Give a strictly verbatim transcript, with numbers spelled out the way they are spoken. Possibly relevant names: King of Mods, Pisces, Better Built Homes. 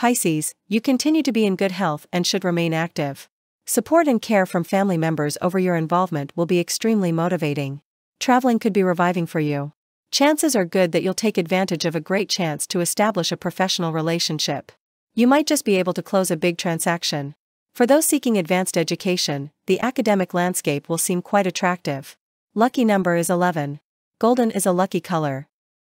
Pisces, you continue to be in good health and should remain active. Support and care from family members over your involvement will be extremely motivating. Traveling could be reviving for you. Chances are good that you'll take advantage of a great chance to establish a professional relationship. You might just be able to close a big transaction. For those seeking advanced education, the academic landscape will seem quite attractive. Lucky number is eleven. Golden is a lucky color.